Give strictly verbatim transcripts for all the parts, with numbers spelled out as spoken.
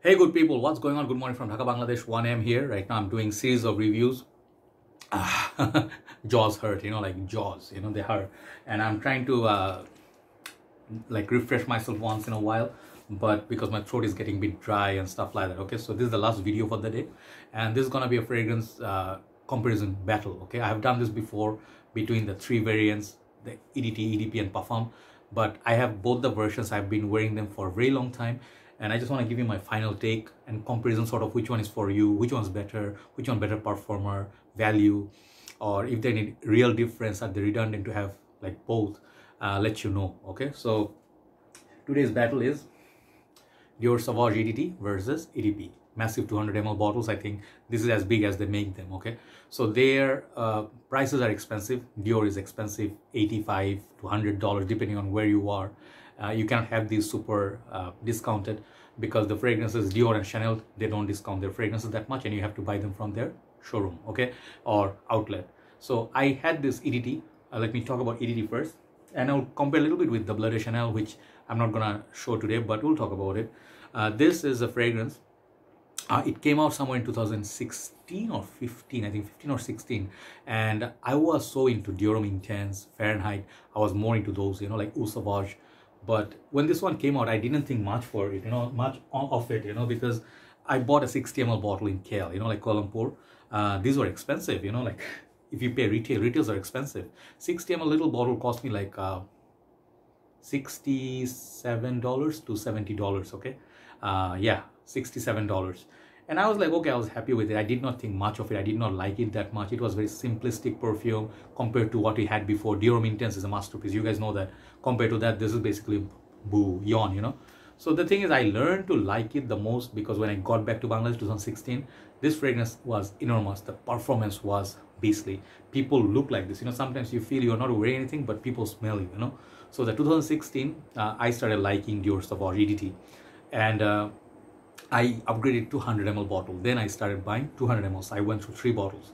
Hey good people, what's going on? Good morning from Dhaka, Bangladesh. one A M here. Right now I'm doing series of reviews. Ah, jaws hurt, you know, like jaws, you know, they hurt. And I'm trying to uh, like refresh myself once in a while, but because my throat is getting a bit dry and stuff like that. Okay, so this is the last video for the day. And this is going to be a fragrance uh, comparison battle. Okay, I have done this before between the three variants, the E D T, E D P and Parfum. But I have both the versions, I've been wearing them for a very long time. And I just want to give you my final take and comparison, sort of which one is for you, which one's better, which one better performer, value, or if they need real difference, are they redundant to have like both, uh, let you know, okay? So today's battle is Dior Sauvage E D T versus E D P. Massive two hundred milliliter bottles, I think this is as big as they make them, okay? So their uh, prices are expensive. Dior is expensive, eighty-five to one hundred dollars, depending on where you are. Uh, you cannot have these super uh, discounted because the fragrances, Dior and Chanel, they don't discount their fragrances that much and you have to buy them from their showroom, okay, or outlet. So I had this E D T. Uh, let me talk about E D T first, and I'll compare a little bit with the Bleu de Chanel, which I'm not gonna show today, but we'll talk about it. Uh, this is a fragrance. Uh, it came out somewhere in two thousand sixteen or fifteen, I think fifteen or sixteen, and I was so into Dior Homme Intense, Fahrenheit. I was more into those, you know, like Eau Sauvage. But when this one came out, I didn't think much for it, you know, much of it, you know, because I bought a sixty milliliter bottle in K L, you know, like Kuala Lumpur. Uh, these were expensive, you know, like if you pay retail, retails are expensive. sixty milliliter little bottle cost me like uh, sixty-seven to seventy dollars, okay? Uh, yeah, sixty-seven dollars. And I was like, okay, I was happy with it. I did not think much of it. I did not like it that much. It was very simplistic perfume compared to what we had before. Dior Homme Intense is a masterpiece. You guys know that. Compared to that, this is basically boo, yawn, you know. So the thing is, I learned to like it the most because when I got back to Bangladesh two thousand sixteen, this fragrance was enormous. The performance was beastly. People look like this. You know, sometimes you feel you're not wearing anything, but people smell you, you know. So the two thousand sixteen, uh, I started liking Dior Sauvage E D T. And... Uh, I upgraded to one hundred milliliter bottle. Then I started buying two hundred milliliters. I went through three bottles.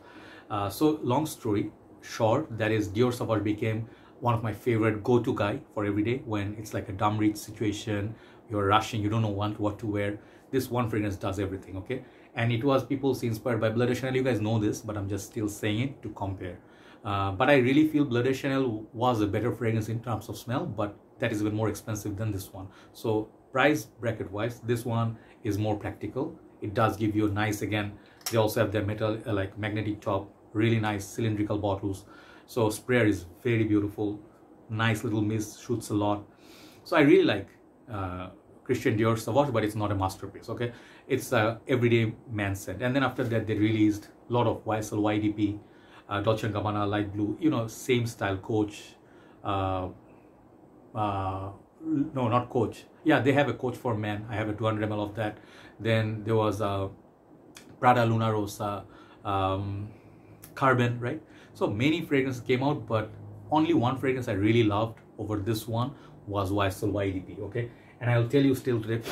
Uh, so long story short, that is Dior Sauvage became one of my favorite go-to guy for every day when it's like a dumb reach situation. You're rushing. You don't know what, what to wear. This one fragrance does everything. Okay. And it was people inspired by Bleu de Chanel. You guys know this, but I'm just still saying it to compare. Uh, but I really feel Bleu de Chanel was a better fragrance in terms of smell, but that is even more expensive than this one. So price bracket wise, this one is more practical. It does give you a nice, again, they also have their metal uh, like magnetic top, really nice cylindrical bottles. So sprayer is very beautiful, nice little mist, shoots a lot. So I really like uh, Christian Dior Sauvage, but it's not a masterpiece, okay? It's a everyday man scent. And then after that, they released a lot of Y S L Y D P, uh, Dolce and Gabbana light blue, you know, same style, Coach, uh, uh, no, not Coach. Yeah, they have a Coach for men. I have a two hundred milliliter of that. Then there was a Prada Luna Rosa, um, Carbon, right? So many fragrances came out, but only one fragrance I really loved over this one was Y S L Y D P, okay? And I'll tell you still today,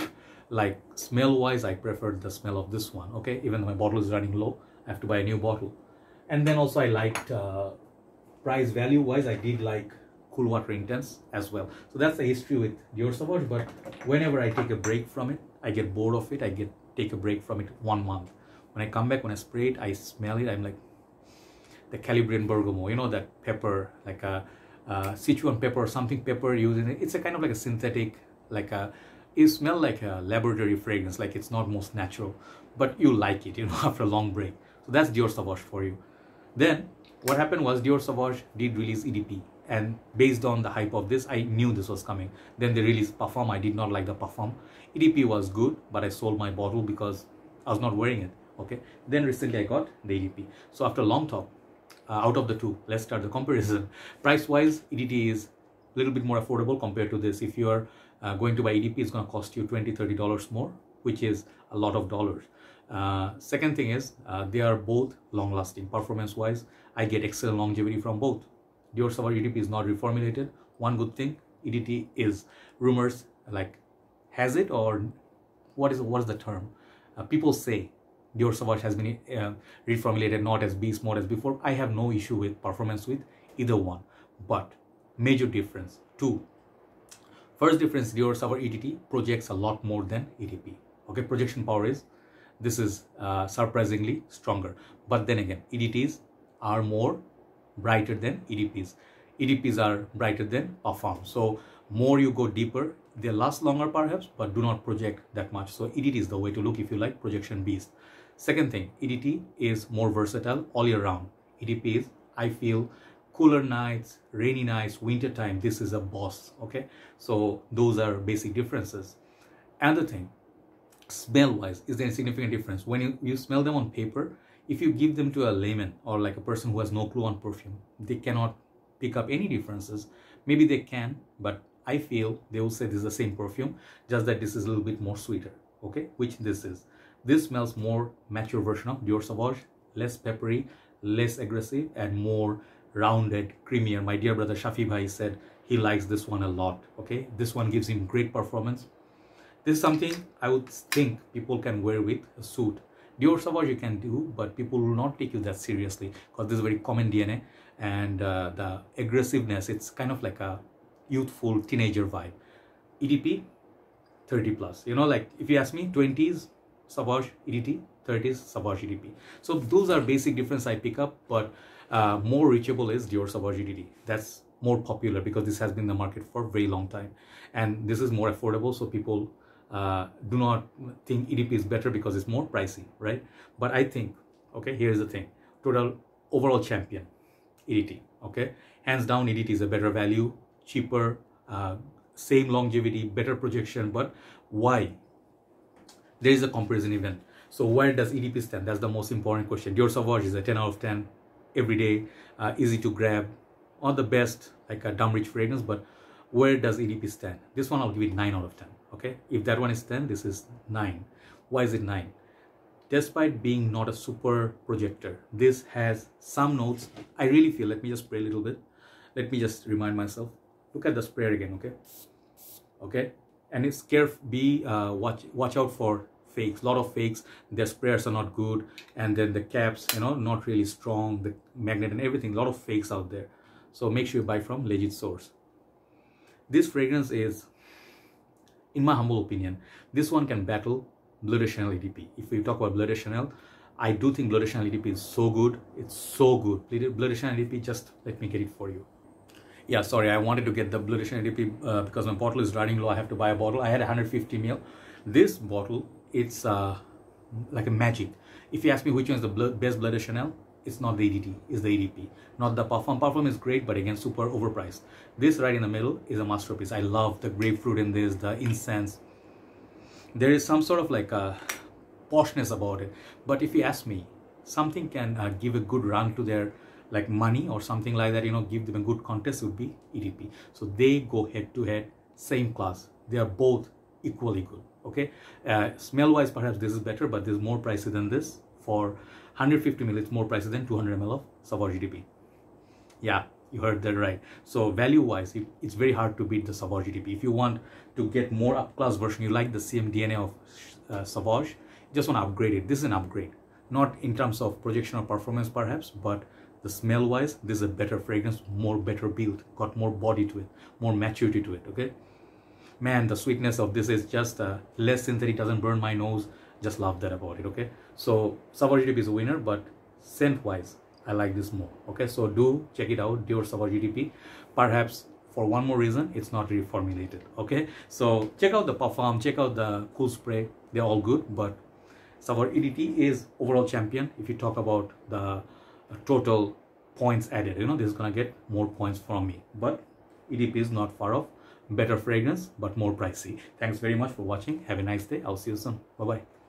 like smell-wise, I preferred the smell of this one, okay? Even though my bottle is running low, I have to buy a new bottle. And then also I liked, uh, price value-wise, I did like Cool Water Intense as well. So that's the history with Dior Sauvage, but whenever I take a break from it, I get bored of it, I get take a break from it one month. When I come back, when I spray it, I smell it, I'm like the Calabrian Bergamo, you know, that pepper, like a uh, Sichuan pepper or something pepper using it. It's a kind of like a synthetic, like a, it smells like a laboratory fragrance, like it's not most natural, but you like it, you know, after a long break. So that's Dior Sauvage for you. Then what happened was Dior Sauvage did release E D P. And based on the hype of this, I knew this was coming. Then they released Parfum. I did not like the Parfum. E D P was good, but I sold my bottle because I was not wearing it, okay? Then recently I got the E D P. So after a long talk, uh, out of the two, let's start the comparison. Price-wise, E D T is a little bit more affordable compared to this. If you are uh, going to buy E D P, it's going to cost you twenty to thirty dollars more, which is a lot of dollars. Uh, second thing is, uh, they are both long-lasting. Performance-wise, I get excellent longevity from both. Dior Sauvage E D P is not reformulated. One good thing, E D T is rumors like has it or what is what is the term? Uh, people say Dior Sauvage has been uh, reformulated, not as beast mode as before. I have no issue with performance with either one, but major difference two. First difference, Dior Sauvage E D T projects a lot more than E D P. okay, projection power is, this is uh, surprisingly stronger. But then again, E D Ts are more brighter than E D Ps. E D Ps are brighter than parfum. So more you go deeper, they last longer perhaps, but do not project that much. So E D T is the way to look if you like projection beast. Second thing, E D T is more versatile all year round. E D P is, I feel, cooler nights, rainy nights, winter time. This is a boss, okay? So those are basic differences. Another thing, smell wise, is there a significant difference? When you, you smell them on paper, if you give them to a layman or like a person who has no clue on perfume, they cannot pick up any differences. Maybe they can, but I feel they will say this is the same perfume, just that this is a little bit more sweeter, okay? Which this is. This smells more mature version of Dior Sauvage, less peppery, less aggressive, and more rounded, creamier. My dear brother Shafi Bhai said he likes this one a lot, okay? This one gives him great performance. This is something I would think people can wear with a suit. Dior Sauvage you can do, but people will not take you that seriously because this is very common D N A, and uh, the aggressiveness, it's kind of like a youthful teenager vibe. E D P, thirty plus. You know, like if you ask me, twenties Sauvage E D T, thirties Sauvage E D P. So those are basic differences I pick up, but uh, more reachable is Dior Sauvage E D T. That's more popular because this has been in the market for a very long time, and this is more affordable. So people uh, do not think E D P is better because it's more pricey, right? But I think, okay, here's the thing: total overall champion, E D T. Okay, hands down, E D T is a better value, cheaper, uh, same longevity, better projection. But why? There is a comparison event. So where does E D P stand? That's the most important question. Dior Sauvage is a ten out of ten every day, uh, easy to grab, not the best like a dumb rich fragrance, but where does E D P stand? This one I'll give it nine out of ten, okay? If that one is ten, this is nine. Why is it nine? Despite being not a super projector, this has some notes. I really feel, let me just spray a little bit. Let me just remind myself, look at the sprayer again, okay? Okay, and it's careful, be, uh, watch, watch out for fakes, lot of fakes. Their sprayers are not good, and then the caps, you know, not really strong, the magnet and everything, a lot of fakes out there. So make sure you buy from legit source. This fragrance is, in my humble opinion, this one can battle Bleu de Chanel E D P. If we talk about Bleu de Chanel, I do think Bleu de Chanel E D P is so good. It's so good. Bleu de Chanel E D P, just let me get it for you. Yeah, sorry, I wanted to get the Bleu de Chanel E D P uh, because my bottle is running low. I have to buy a bottle. I had one hundred fifty milliliters. This bottle, it's uh, like a magic. If you ask me which one is the best Bleu de Chanel, it's not the E D T, it's the E D P. Not the Parfum. Parfum is great, but again, super overpriced. This right in the middle is a masterpiece. I love the grapefruit in this, the incense. There is some sort of like a poshness about it. But if you ask me, something can uh, give a good run to their like money or something like that, you know, give them a good contest would be E D P. So they go head to head, same class. They are both equally good, okay? Uh, smell-wise, perhaps this is better, but this is more pricey than this. For one hundred fifty milliliters, it's more pricey than two hundred milliliters of Sauvage E D P. Yeah, you heard that right. So value-wise, it, it's very hard to beat the Sauvage E D P. If you want to get more up-class version, you like the C M D N A of uh, Sauvage, just want to upgrade it. This is an upgrade, not in terms of projection or performance perhaps, but the smell-wise, this is a better fragrance, more better build, got more body to it, more maturity to it, okay? Man, the sweetness of this is just uh, less synthetic, doesn't burn my nose. Just love that about it, okay? So Sauvage E D P is a winner, but scent wise I like this more, okay? So do check it out, Dior Sauvage E D P. Perhaps for one more reason, it's not reformulated, okay? So check out the Parfum, check out the Cool Spray, they're all good, but Sauvage E D T is overall champion. If you talk about the total points added, you know, this is gonna get more points from me, but E D P is not far off. Better fragrance, but more pricey. Thanks very much for watching. Have a nice day. I'll see you soon. Bye bye.